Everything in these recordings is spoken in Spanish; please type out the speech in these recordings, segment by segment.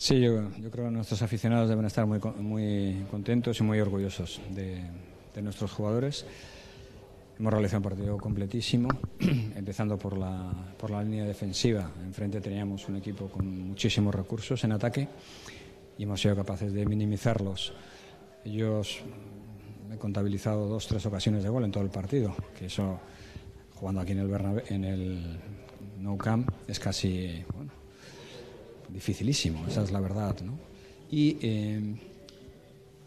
Sí, yo creo que nuestros aficionados deben estar muy contentos y muy orgullosos de nuestros jugadores. Hemos realizado un partido completísimo, empezando por la línea defensiva. Enfrente teníamos un equipo con muchísimos recursos en ataque y hemos sido capaces de minimizarlos. Ellos he contabilizado 2 o 3 ocasiones de gol en todo el partido, que eso, jugando aquí en el Nou Camp, es casi, bueno, dificilísimo, esa es la verdad, ¿no? Y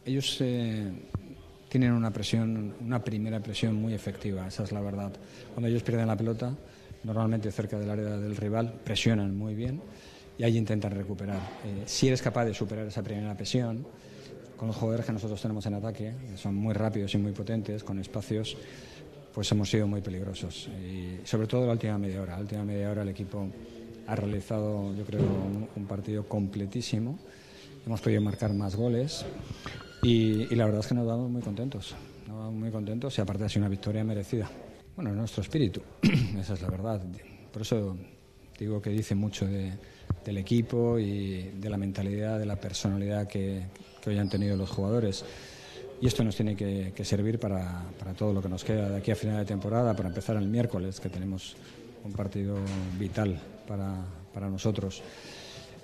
ellos tienen una primera presión muy efectiva, esa es la verdad. Cuando ellos pierden la pelota, normalmente cerca del área del rival, presionan muy bien y ahí intentan recuperar. Si eres capaz de superar esa primera presión, con los jugadores que nosotros tenemos en ataque, que son muy rápidos y muy potentes, con espacios, pues hemos sido muy peligrosos. Y sobre todo la última media hora. La última media hora el equipo ha realizado, yo creo, un partido completísimo. Hemos podido marcar más goles y la verdad es que nos vamos muy contentos. Nos vamos muy contentos y aparte ha sido una victoria merecida. Bueno, es nuestro espíritu, esa es la verdad. Por eso digo que dice mucho del equipo y de la mentalidad, de la personalidad que hoy han tenido los jugadores. Y esto nos tiene que servir para todo lo que nos queda de aquí a final de temporada, para empezar el miércoles, que tenemos un partido vital para nosotros.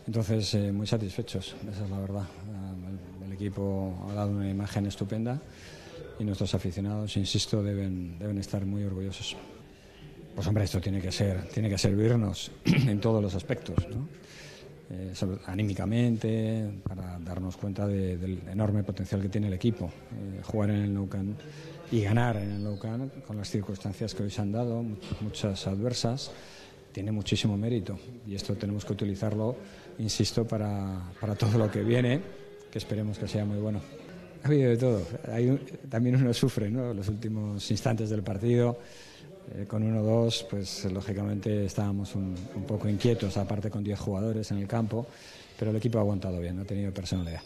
Entonces, muy satisfechos, esa es la verdad. El equipo ha dado una imagen estupenda y nuestros aficionados, insisto, deben estar muy orgullosos. Pues hombre, esto tiene que servirnos en todos los aspectos, ¿no? Anímicamente, para darnos cuenta del enorme potencial que tiene el equipo. Jugar en el Nou Camp y ganar en el Nou Camp, con las circunstancias que hoy se han dado, muchas adversas, tiene muchísimo mérito y esto tenemos que utilizarlo, insisto, para todo lo que viene, que esperemos que sea muy bueno. Ha habido de todo, también uno sufre, ¿no? Los últimos instantes del partido, con 1-2, pues lógicamente estábamos un poco inquietos, aparte con 10 jugadores en el campo, pero el equipo ha aguantado bien, ha tenido personalidad.